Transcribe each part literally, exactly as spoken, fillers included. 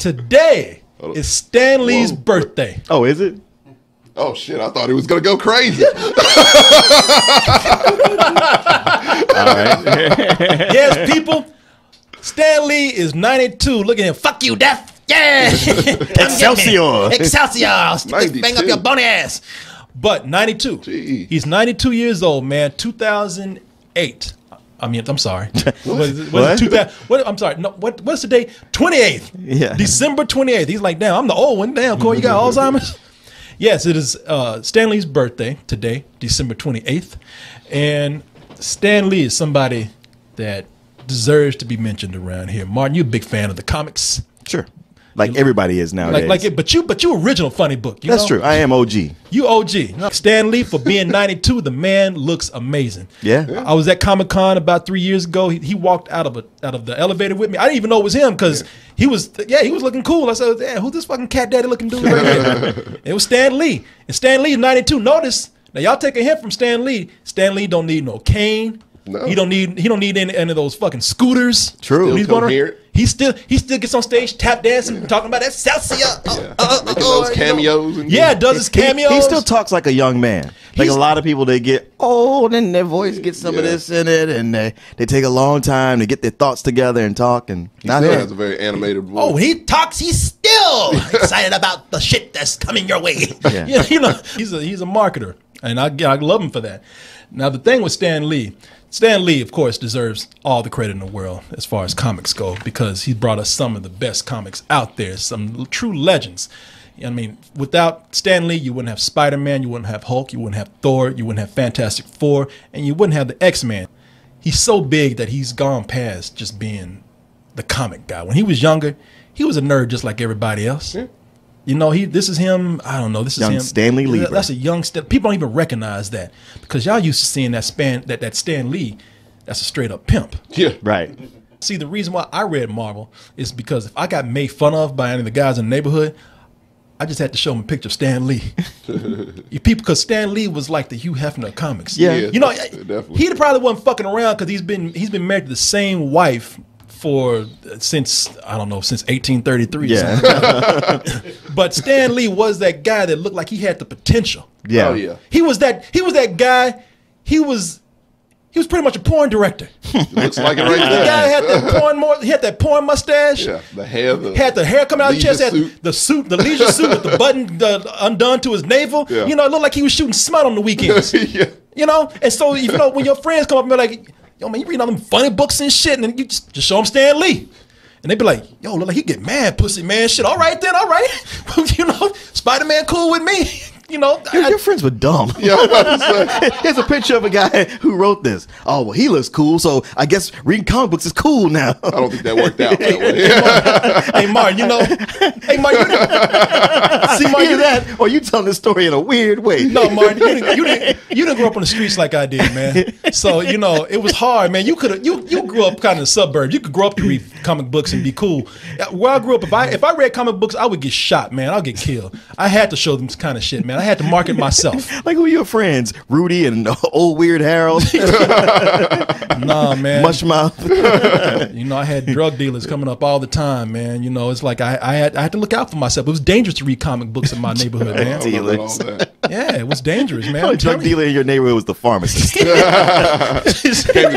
Today is Stan Lee's Whoa. birthday. Oh, is it? Oh, shit. I thought it was going to go crazy. All right. Yes, people. Stan Lee is ninety-two. Look at him. Fuck you, death. Yeah. Excelsior. Excelsior. Bang up your bony ass. But ninety-two. Gee. He's ninety-two years old, man. two thousand eight. I mean, I'm sorry. What? What? What? two thousand, what? I'm sorry. No, what? What's the day? twenty-eighth. Yeah. December twenty-eighth. He's like, damn, I'm the old one. Damn, Korey, you got Alzheimer's? Yes, it is uh, Stan Lee's birthday today, December twenty-eighth. And Stan Lee is somebody that deserves to be mentioned around here. Martin, you're a big fan of the comics. Sure. Like you everybody know? Is nowadays. Like, like it, but you but you original funny book. You That's know? True. I am O G. You O G. Stan Lee, for being ninety-two, the man looks amazing. Yeah. yeah. I was at Comic-Con about three years ago. He, he walked out of a, out of the elevator with me. I didn't even know it was him because yeah. he was yeah he was looking cool. I said, yeah, who's this fucking cat daddy looking dude right here? It was Stan Lee. And Stan Lee's ninety-two. Notice now, y'all take a hint from Stan Lee. Stan Lee don't need no cane. No. He don't need he don't need any, any of those fucking scooters. True. He's going to He still he still gets on stage tap dancing, yeah. talking about that Celsius. Yeah. Uh, uh, Making uh, those cameos. And yeah, does his cameos. He, he still talks like a young man. Like He's, a lot of people, they get old and their voice gets some yeah. of this in it, and they they take a long time to get their thoughts together and talk. And he not still has a very animated voice. Oh, when he talks, he's still excited about the shit that's coming your way. Yeah. yeah, you know, he's a he's a marketer, and I I love him for that. Now the thing with Stan Lee. Stan Lee, of course, deserves all the credit in the world as far as comics go, because he brought us some of the best comics out there, some true legends. I mean, without Stan Lee, you wouldn't have Spider-Man, you wouldn't have Hulk, you wouldn't have Thor, you wouldn't have Fantastic Four, and you wouldn't have the X-Man. He's so big that he's gone past just being the comic guy. When he was younger, he was a nerd just like everybody else. Yeah. You know, he. This is him. I don't know. This is young him. Stan Lee. Lieber. That's a young. St People don't even recognize that, because y'all used to seeing that span that that Stan Lee. That's a straight up pimp. Yeah. Right. See, the reason why I read Marvel is because if I got made fun of by any of the guys in the neighborhood, I just had to show them a picture of Stan Lee. You people, because Stan Lee was like the Hugh Hefner of comics. Yeah. yeah you know, definitely. He probably wasn't fucking around, because he's been he's been married to the same wife for since I don't know since eighteen thirty-three. Yeah. But Stan Lee was that guy that looked like he had the potential. Yeah. Oh, yeah. He was that he was that guy. He was he was pretty much a porn director. It looks like it right there. The guy had that porn more he had that porn mustache. Yeah. The hair the had the hair coming out of his chest, suit. had the suit, the leisure suit with the button uh, undone to his navel. Yeah. You know, it looked like he was shooting smut on the weekends. Yeah. You know? And so you know when your friends come up and they're like, yo, man, you read all them funny books and shit, and then you just, just show them Stan Lee. And they be like, yo, look like he get mad, pussy, man, shit. All right, then, all right. You know, Spider-Man cool with me. You know. Your, I, your friends were dumb. Yeah, here's a picture of a guy who wrote this. Oh, well, he looks cool, so I guess reading comic books is cool now. I don't think that worked out that way. Hey, Martin, you know. Hey, Martin, you didn't, see, Martin, you that, or you telling this story in a weird way. No, Martin, you didn't, you didn't, you didn't grow up on the streets like I did, man. So, you know, it was hard, man. You could you you grew up kind of in the suburbs. You could grow up to read comic books and be cool. Where I grew up, if I if I read comic books, I would get shot, man. I'll get killed. I had to show them this kind of shit, man. I had to market myself. Like, who were your friends? Rudy and old Weird Harold? Nah, man. Mushmouth. You know, I had drug dealers coming up all the time, man. You know, it's like I, I, had, I had to look out for myself. It was dangerous to read comic books in my neighborhood, man. Dealers. Yeah, it was dangerous, man. The drug dealer in your neighborhood was the pharmacist. Came to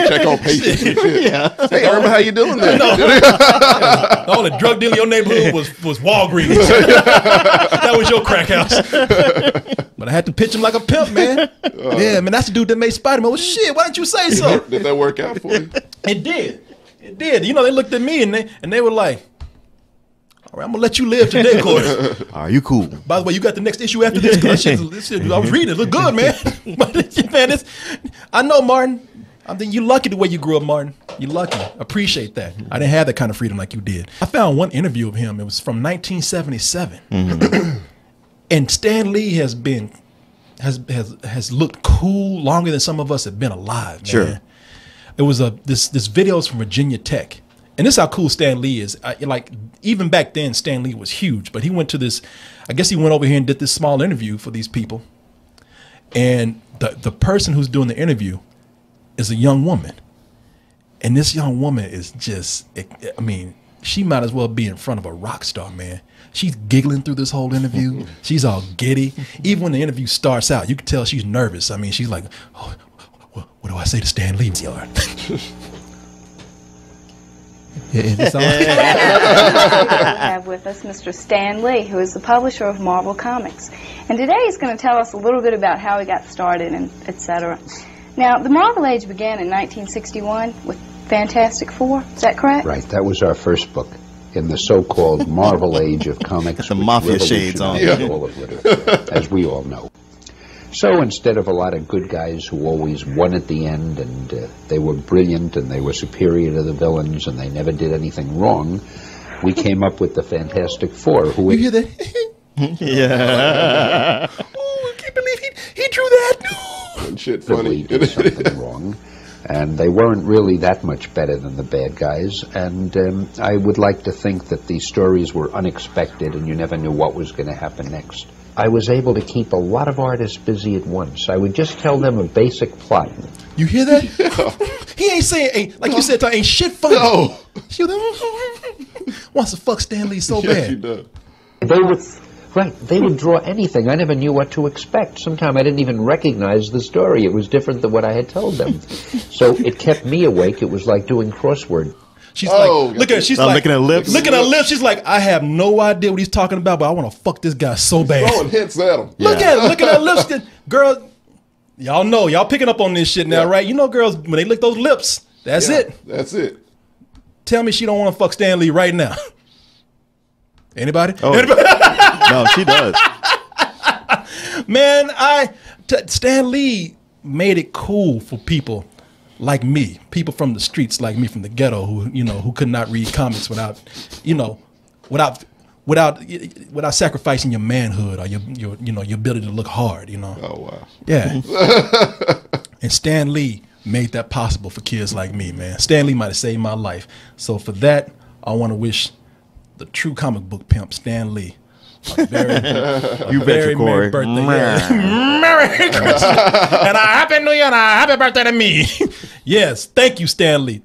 check on patients and shit. Yeah. Hey, Irma, how you doing there? No. Yeah. All the drug dealer in your neighborhood was, was Walgreens. That was your crack house. But I had to pitch him like a pimp, man. Uh, yeah, man, that's the dude that made Spider-Man. Well, shit, why didn't you say so? Did that work out for you? It did. It did. You know, they looked at me and they and they were like, all right, I'm going to let you live today, Korey. All right, you cool. By the way, you got the next issue after this? This shit, this shit, I was reading it. Look good, man. But, man, it's, I know, Martin. I think you're lucky the way you grew up, Martin. You're lucky. Appreciate that. I didn't have that kind of freedom like you did. I found one interview of him. It was from nineteen seventy-seven. Mm-hmm. And Stan Lee has been, has has has looked cool longer than some of us have been alive, man. Sure. It was a this this video is from Virginia Tech, and this is how cool Stan Lee is. I, like even back then, Stan Lee was huge, but he went to this. I guess he went over here and did this small interview for these people, and the the person who's doing the interview is a young woman, and this young woman is just, I mean, she might as well be in front of a rock star, man. She's giggling through this whole interview. She's all giddy. Even when the interview starts out, you can tell she's nervous. I mean, she's like, oh, what do I say to Stan Lee? Yeah, that's all. We have with us Mister Stan Lee, who is the publisher of Marvel Comics. And today he's going to tell us a little bit about how he got started and et cetera. Now, the Marvel Age began in nineteen sixty-one with Fantastic Four. Is that correct? Right. That was our first book in the so-called Marvel Age of comics. The mafia shades on. Yeah. All of literature, as we all know. So instead of a lot of good guys who always won at the end, and uh, they were brilliant and they were superior to the villains and they never did anything wrong, we came up with the Fantastic Four. Who you hear that? Yeah. Oh, I can't believe he, he drew that. No. Shit, funny. Did something wrong. And they weren't really that much better than the bad guys. And um, I would like to think that these stories were unexpected and you never knew what was going to happen next. I was able to keep a lot of artists busy at once. I would just tell them a basic plot. You hear that? Yeah. He ain't saying, ain't, like no. you said, ain't shit funny. No. She wants to fuck Stan Lee so yes, bad. She does. They would, right, they would draw anything. I never knew what to expect. Sometimes I didn't even recognize the story. It was different than what I had told them. So it kept me awake. It was like doing crossword. She's oh, like, look at her. She's I'm like, looking at her lips. Look at her lips. She's like, I have no idea what he's talking about, but I want to fuck this guy so bad. Throwing hits at him. Look yeah. at her. Look at her lips, girl. Y'all know. Y'all picking up on this shit now, yeah. right? You know, girls when they lick those lips, that's yeah, it. That's it. Tell me she don't want to fuck Stan Lee right now. Anybody? Oh. Anybody? No, she does. Man, I t Stan Lee made it cool for people. Like me, people from the streets, like me from the ghetto, who you know, who could not read comics without, you know, without, without, without sacrificing your manhood or your, your you know, your ability to look hard, you know. Oh wow. Yeah. And Stan Lee made that possible for kids like me, man. Stan Lee might have saved my life. So for that, I want to wish the true comic book pimp, Stan Lee, a very, a you very merry birthday. Yeah. Merry Christmas. And a happy new year and a happy birthday to me. Yes. Thank you, Stan Lee.